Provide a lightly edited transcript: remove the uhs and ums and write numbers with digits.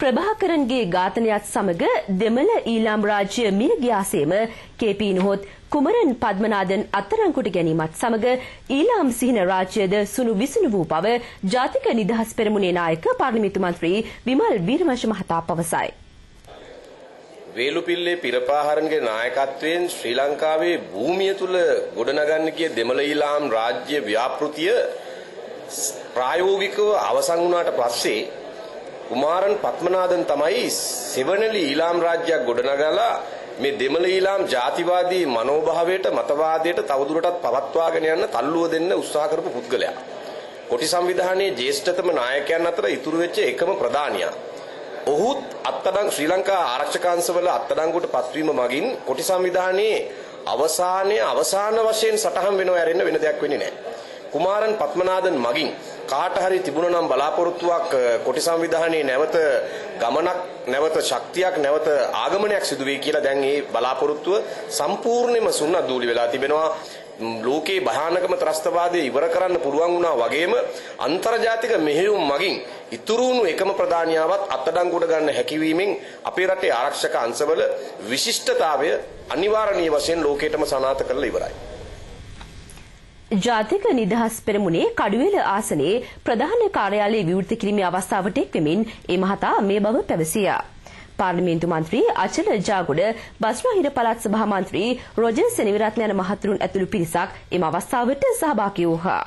ප්‍රභාකරන්ගේ ඝාතනයත් සමග දෙමළ ඊළාම් රාජ්‍ය මිය ගියාසේම කේපී නොහොත් කුමරන් පද්මනාදන් අත්අඩංගුවට ගැනීමත් සමග ඊළාම් සිහින රාජ්‍යද සුණු විසුණු වූ බව ජාතික නිදහස් පෙරමුණේ නායක පාර්ලිමේන්තු මන්ත්‍රී විමල් වීරවංශ මහතා පවසයි. वेलुपिल्ले पिरपाहारन के नायकत्वයෙන් ශ්‍රී ලංකාවේ භූමිය තුල ගොඩනගන්න කිය දෙමළ ඊළාම් රාජ්‍ය ව්‍යාපෘතිය ප්‍රායෝගිකව අවසන් වුණාට පස්සේ කුමාරන් පත්මනාදන් තමයි සෙවණලි ඊළාම් රාජ්‍යයක් ගොඩනගලා මේ දෙමළ ඊළාම් ජාතිවාදී මනෝභාවයට මතවාදයට තවදුරටත් පවත්වාගෙන යන්න තල්ලුව දෙන්න උත්සාහ කරපු පුද්ගලයා. කොටි සංවිධානයේ ජේෂ්ඨතම නායකයන් අතර ඉතුරු වෙච්ච එකම ප්‍රධානියා. ඔහුත් අත්තඩංගු ශ්‍රී ලංකා ආරක්ෂකංශවල අත්තඩංගුවට පත්වීම මගින් කොටි සංවිධානයේ අවසාන වශයෙන් සටහන් වෙනවා ඇරෙන්න වෙන දෙයක් වෙන්නේ නැහැ. කුමාරන් පත්මනාදන් මගින් කාට හරි තිබුණා නම් බලාපොරොත්තුවක් කොටි සංවිධානයේ නැවත ගමනක් නැවත ශක්තියක් නැවත ආගමනයක් සිදු වෙයි කියලා දැන් මේ බලාපොරොත්තුව සම්පූර්ණයෙන්ම සුන්නද්දූලි වෙලා තිබෙනවා. ලෝකේ භයානකම ත්‍රස්තවාදය ඉවර කරන්න පුළුවන් වුණා වගේම අන්තර්ජාතික මෙහෙයුම් මගින් ඉතුරු වුණු එකම ප්‍රධානියාවත් අත්අඩංගුවට ගන්න හැකියවීමෙන් අපේ රටේ ආරක්ෂක අංශවල විශිෂ්ටතාවය අනිවාර්යනීය වශයෙන් ලෝකයටම සනාථ කරලා ඉවරයි. ජාතික නිදහස් පෙරමුණේ කඩුවෙල ආසනයේ ප්‍රධාන කාර්යාලයේ විවෘත කිරීමේ අවස්ථාවට එක් වෙමින් ඒ මහතා මේ බව පැවසියා. පාර්ලිමේන්තු මන්ත්‍රී අචල ජාගොඩ, බස්නාහිර පළාත් සභා මන්ත්‍රී රොජර් සෙනවිරත්න යන මහතුරුන් ඇතුළු පිරිසක් එම අවස්ථාවට සහභාගී වූහ.